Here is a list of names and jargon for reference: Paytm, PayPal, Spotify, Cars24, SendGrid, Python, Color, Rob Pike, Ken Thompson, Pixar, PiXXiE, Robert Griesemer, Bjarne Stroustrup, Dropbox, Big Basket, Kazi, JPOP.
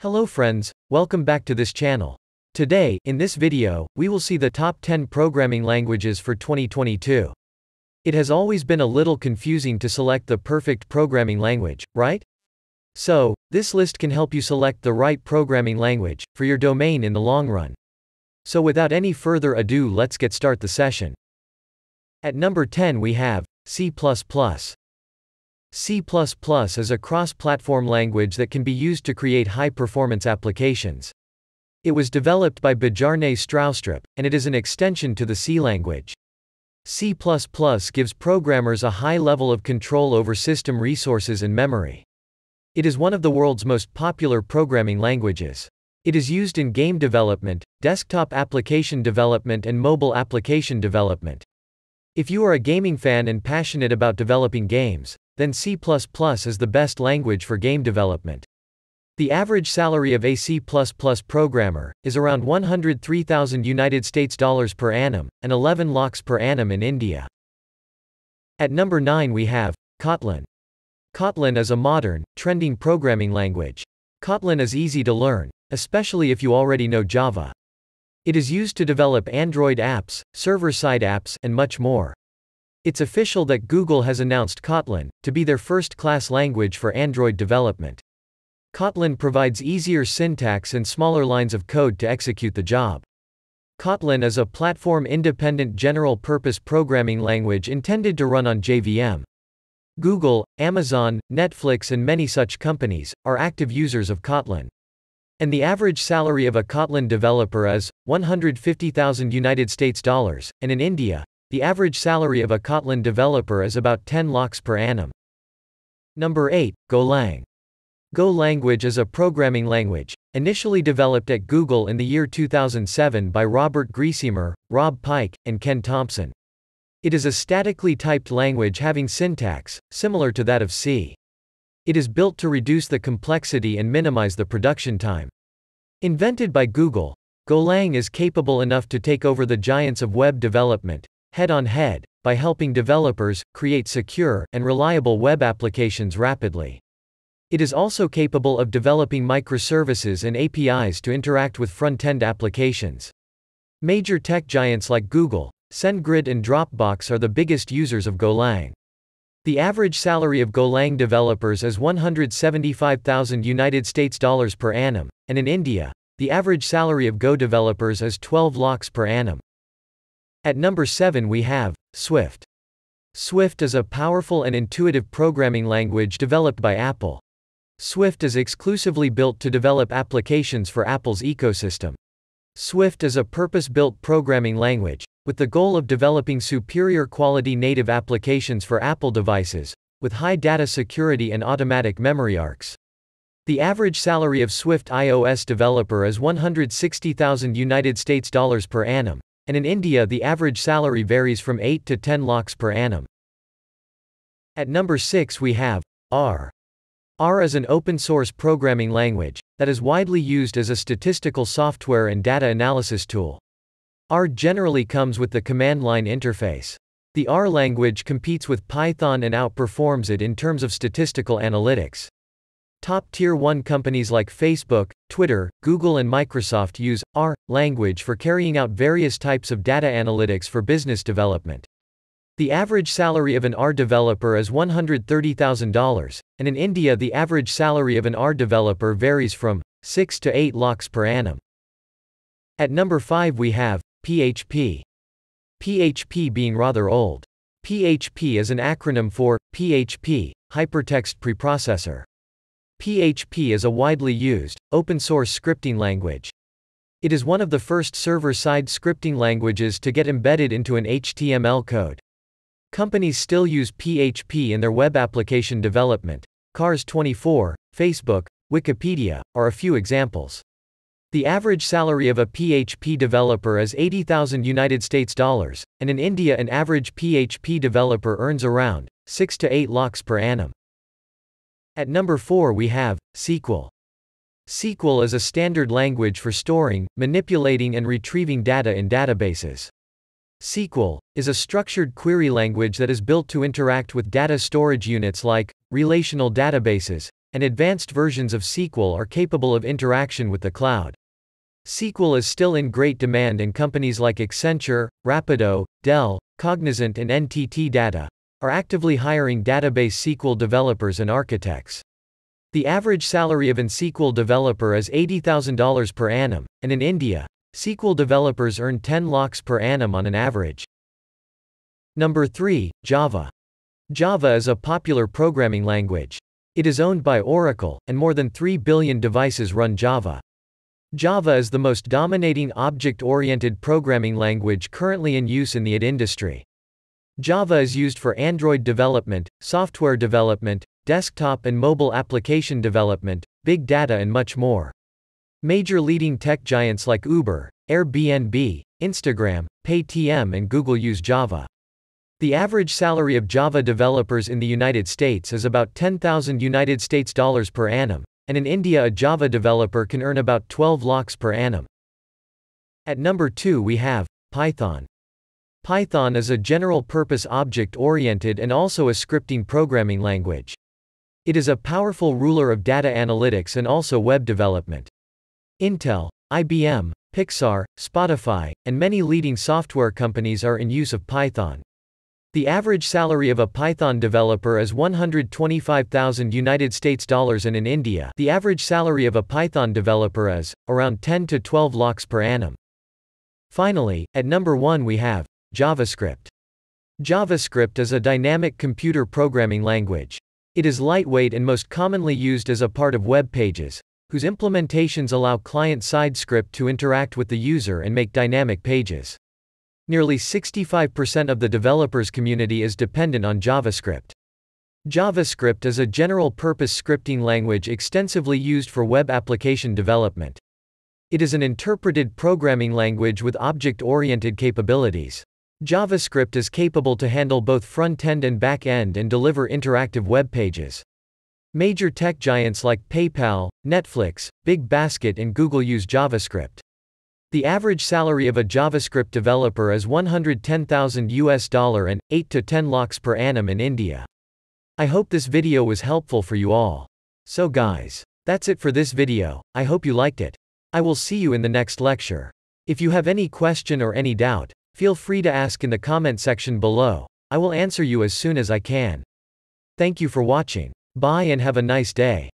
Hello friends, welcome back to this channel. Today, in this video, we will see the top 10 programming languages for 2022. It has always been a little confusing to select the perfect programming language, right? So, this list can help you select the right programming language for your domain in the long run. So without any further ado, let's get started the session. At number 10 we have C++. C++ is a cross-platform language that can be used to create high-performance applications. It was developed by Bjarne Stroustrup, and it is an extension to the C language. C++ gives programmers a high level of control over system resources and memory. It is one of the world's most popular programming languages. It is used in game development, desktop application development, and mobile application development. If you are a gaming fan and passionate about developing games, then C++ is the best language for game development. The average salary of a C++ programmer is around $103,000 per annum, and 11 lakhs per annum in India. At number 9 we have Kotlin. Kotlin is a modern, trending programming language. Kotlin is easy to learn, especially if you already know Java. It is used to develop Android apps, server-side apps, and much more. It's official that Google has announced Kotlin to be their first-class language for Android development. Kotlin provides easier syntax and smaller lines of code to execute the job. Kotlin is a platform-independent general-purpose programming language intended to run on JVM. Google, Amazon, Netflix, and many such companies are active users of Kotlin. And the average salary of a Kotlin developer is $150,000, and in India, the average salary of a Kotlin developer is about 10 lakhs per annum. Number 8, Golang. Go language is a programming language, initially developed at Google in the year 2007 by Robert Griesemer, Rob Pike, and Ken Thompson. It is a statically typed language having syntax similar to that of C. It is built to reduce the complexity and minimize the production time. Invented by Google, Golang is capable enough to take over the giants of web development head-on-head, by helping developers create secure and reliable web applications rapidly. It is also capable of developing microservices and APIs to interact with front-end applications. Major tech giants like Google, SendGrid, and Dropbox are the biggest users of Golang. The average salary of Golang developers is $175,000 per annum, and in India, the average salary of Go developers is 12 lakhs per annum. At number 7 we have Swift. Swift is a powerful and intuitive programming language developed by Apple. Swift is exclusively built to develop applications for Apple's ecosystem. Swift is a purpose-built programming language, with the goal of developing superior quality native applications for Apple devices, with high data security and automatic memory arcs. The average salary of Swift iOS developer is $160,000 per annum. And in India the average salary varies from 8 to 10 lakhs per annum. At number 6 we have R. R is an open-source programming language that is widely used as a statistical software and data analysis tool. R generally comes with the command line interface. The R language competes with Python and outperforms it in terms of statistical analytics. Top Tier 1 companies like Facebook, Twitter, Google, and Microsoft use R language for carrying out various types of data analytics for business development. The average salary of an R developer is $130,000, and in India the average salary of an R developer varies from 6 to 8 lakhs per annum. At number 5 we have PHP. PHP being rather old. PHP is an acronym for PHP, Hypertext Preprocessor. PHP is a widely used, open-source scripting language. It is one of the first server-side scripting languages to get embedded into an HTML code. Companies still use PHP in their web application development. Cars24, Facebook, Wikipedia, are a few examples. The average salary of a PHP developer is $80,000, and in India an average PHP developer earns around 6 to 8 lakhs per annum. At number 4 we have SQL. SQL is a standard language for storing, manipulating, and retrieving data in databases. SQL is a structured query language that is built to interact with data storage units like relational databases, and advanced versions of SQL are capable of interaction with the cloud. SQL is still in great demand, and companies like Accenture, Rapido, Dell, Cognizant and NTT Data are actively hiring database SQL developers and architects. The average salary of an SQL developer is $80,000 per annum, and in India, SQL developers earn 10 lakhs per annum on an average. Number 3, Java. Java is a popular programming language. It is owned by Oracle, and more than 3 billion devices run Java. Java is the most dominating object-oriented programming language currently in use in the IT industry. Java is used for Android development, software development, desktop and mobile application development, big data and much more. Major leading tech giants like Uber, Airbnb, Instagram, Paytm and Google use Java. The average salary of Java developers in the United States is about $10,000 per annum, and in India a Java developer can earn about 12 lakhs per annum. At number 2 we have Python. Python is a general-purpose object-oriented and also a scripting programming language. It is a powerful ruler of data analytics and also web development. Intel, IBM, Pixar, Spotify, and many leading software companies are in use of Python. The average salary of a Python developer is $125,000, and in India, the average salary of a Python developer is around 10 to 12 lakhs per annum. Finally, at number 1 we have JavaScript. JavaScript is a dynamic computer programming language. It is lightweight and most commonly used as a part of web pages, whose implementations allow client-side script to interact with the user and make dynamic pages. Nearly 65% of the developers' community is dependent on JavaScript. JavaScript is a general-purpose scripting language extensively used for web application development. It is an interpreted programming language with object-oriented capabilities. JavaScript is capable to handle both front-end and back-end and deliver interactive web pages. Major tech giants like PayPal, Netflix, Big Basket and Google use JavaScript. The average salary of a JavaScript developer is $110,000 and 8 to 10 lakhs per annum in India. I hope this video was helpful for you all. So guys, that's it for this video. I hope you liked it. I will see you in the next lecture. If you have any question or any doubt, feel free to ask in the comment section below. I will answer you as soon as I can. Thank you for watching. Bye and have a nice day.